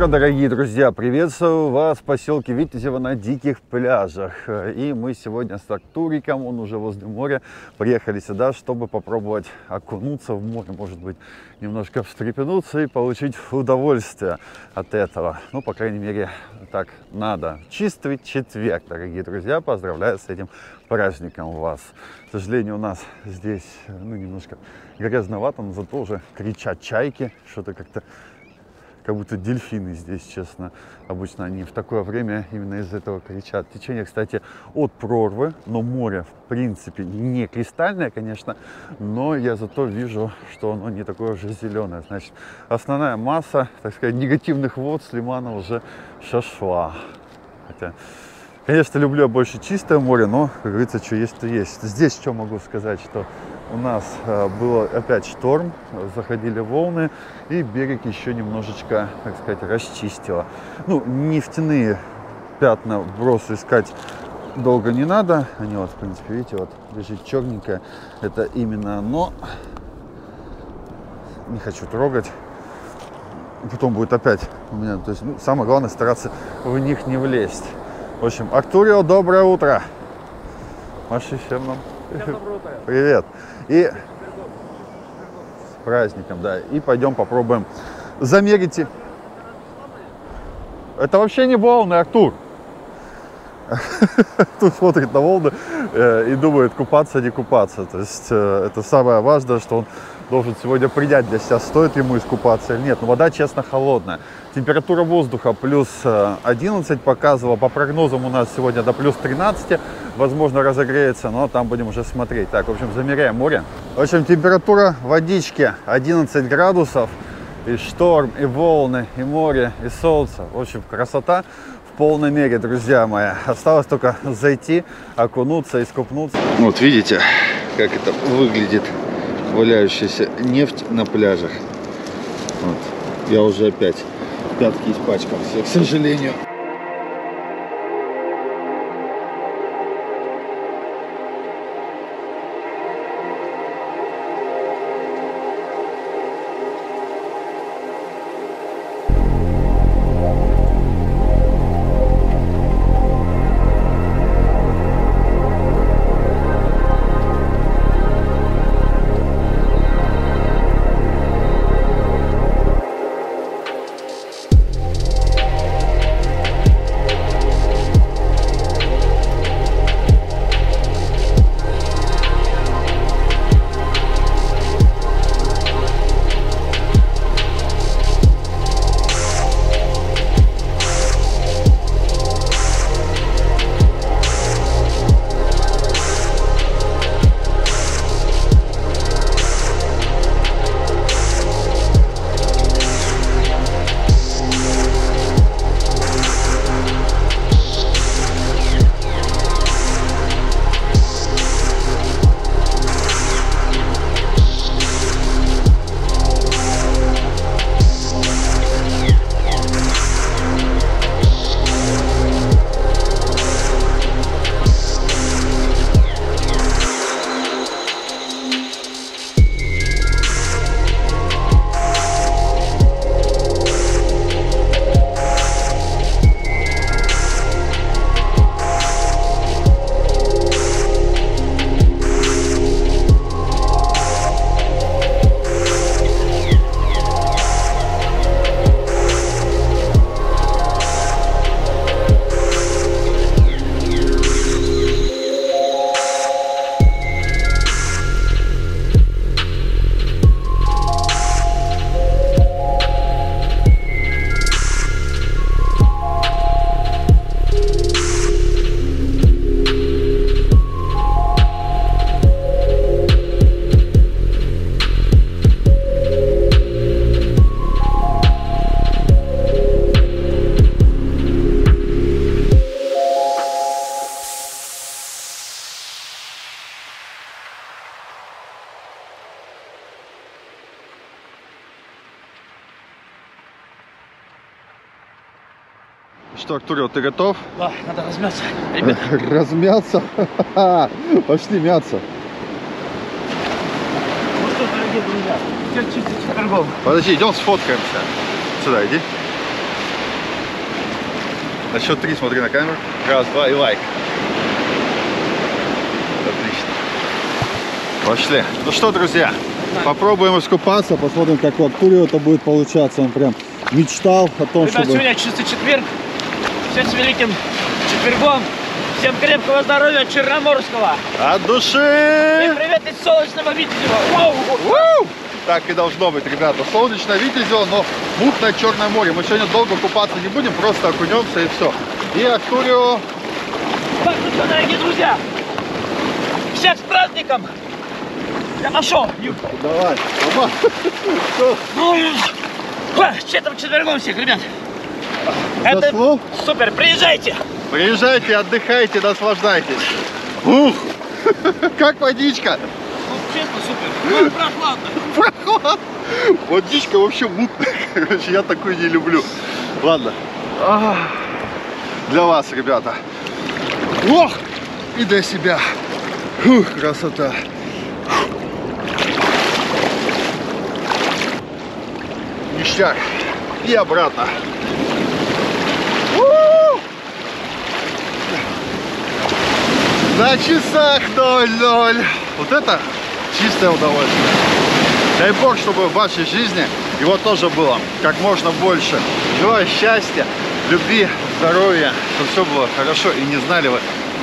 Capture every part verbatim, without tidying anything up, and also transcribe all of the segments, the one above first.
утро, дорогие друзья! Приветствую вас в поселке Витязево на диких пляжах. И мы сегодня с Артуриком, он уже возле моря, приехали сюда, чтобы попробовать окунуться в море, может быть, немножко встрепенуться и получить удовольствие от этого. Ну, по крайней мере, так надо. Чистый четверг, дорогие друзья, поздравляю с этим праздником вас. К сожалению, у нас здесь, ну, немножко грязновато, но зато уже кричат чайки, что-то как-то... Как будто дельфины здесь, честно. Обычно они в такое время именно из-за этого кричат. Течение, кстати, от прорвы, но море, в принципе, не кристальное, конечно, но я зато вижу, что оно не такое уже зеленое. Значит, основная масса, так сказать, негативных вод с лимана уже шашла. Хотя, конечно, люблю больше чистое море, но, как говорится, что есть, то есть. Здесь что могу сказать, что... У нас был опять шторм, заходили волны, и берег еще немножечко, так сказать, расчистило. Ну, нефтяные пятна, бросы искать долго не надо. Они вот, в принципе, видите, вот лежит черненькое. Это именно оно. Не хочу трогать. Потом будет опять у меня. То есть, ну, самое главное, стараться в них не влезть. В общем, Артурио, доброе утро. Маши всем нам. Привет. И с праздником, да. И пойдем попробуем замерить. Это вообще не волны, Артур. Тут смотрит на волны и думает, купаться, не купаться. То есть это самое важное, что он должен сегодня принять для себя, стоит ему искупаться или нет. Но вода, честно, холодная. Температура воздуха плюс одиннадцать показывала. По прогнозам у нас сегодня до плюс тринадцати. Возможно, разогреется, но там будем уже смотреть. Так, в общем, замеряем море. В общем, температура водички одиннадцать градусов. И шторм, и волны, и море, и солнце. В общем, красота в полной мере, друзья мои. Осталось только зайти, окунуться, искупнуться. Вот видите, как это выглядит, валяющаяся нефть на пляжах. Вот. Я уже опять пятки испачкался, к сожалению. Что, Артур, ты готов? Да, надо размяться. Ребят. Размяться? Пошли мяться. Ну что, дорогие друзья, теперь чистить четвергом. Подожди, идем сфоткаемся. Сюда иди. На счет три смотри на камеру. Раз, два и лайк. Отлично. Пошли. Ну что, друзья, попробуем искупаться, посмотрим, как у Артура это будет получаться. Он прям мечтал о том, Ребят, чтобы... сегодня чистый четверг. Все с великим четвергом. Всем крепкого здоровья черноморского. От души. И привет из солнечного Витязева. Так и должно быть, ребята. Солнечное Витязево, но мутное Черное море. Мы сегодня долго купаться не будем, просто окунемся и все. И Артурио... Так, ну что, дорогие друзья, всех с праздником. Я пошел. Давай. Четвертым четвергом всех, ребят. Это супер, приезжайте. Приезжайте, отдыхайте, наслаждайтесь. Ух, как водичка. Ну, честно, супер. Прохладно. Прохладно. Водичка вообще мутная. Короче, я такую не люблю. Ладно. Для вас, ребята. Ох, и для себя. Фух, красота. Ништяк. И обратно. На часах ноль ноль. Вот это чистое удовольствие. Дай Бог, чтобы в вашей жизни его тоже было как можно больше. Желаю счастья, любви, здоровья, чтобы все было хорошо и не знали вы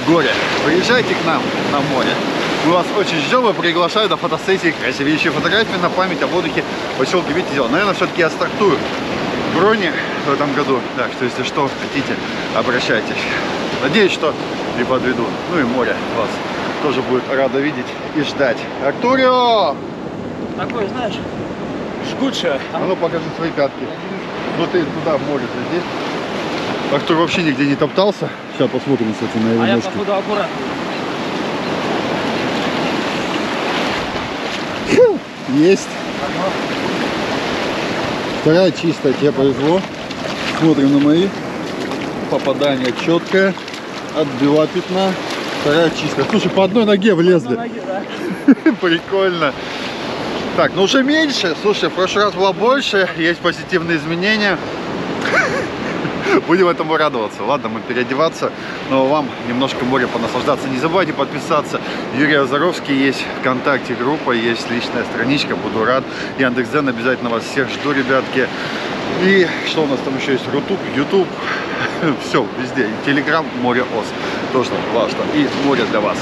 горя. Приезжайте к нам на море. Мы вас очень ждем и приглашаю до фотосессии красивейшие фотографии на память о отдыхе поселке Витязево. Наверное, все-таки я стартую брони в этом году. Так что, если что, хотите, обращайтесь. Надеюсь, что и подведу. Ну и море вас тоже будет рада видеть и ждать. Артурио! Такой, знаешь, жгучая. А ну покажи свои пятки. Ну ты туда, в море, ты здесь. Артур вообще нигде не топтался. Сейчас посмотрим, кстати, на его а ножки. Я походу аккуратно. Есть. Ага. Вторая чистая, тебе повезло. Смотрим на мои. Попадание четкое. Отбила пятна. Вторая чистая. Слушай, по одной ноге влезли. По одной ноге, да. Прикольно. Так, ну уже меньше. Слушай, в прошлый раз было больше. Есть позитивные изменения. Будем этому радоваться. Ладно, мы переодеваться. Но вам немножко море понаслаждаться. Не забывайте подписаться. Юрий Азаровский есть ВКонтакте группа. Есть личная страничка. Буду рад. Яндекс.Дзен. Обязательно вас всех жду, ребятки. И что у нас там еще есть? Рутуб, Ютуб. Все, везде. Телеграм, Море Оз. Тоже важно. И море для вас.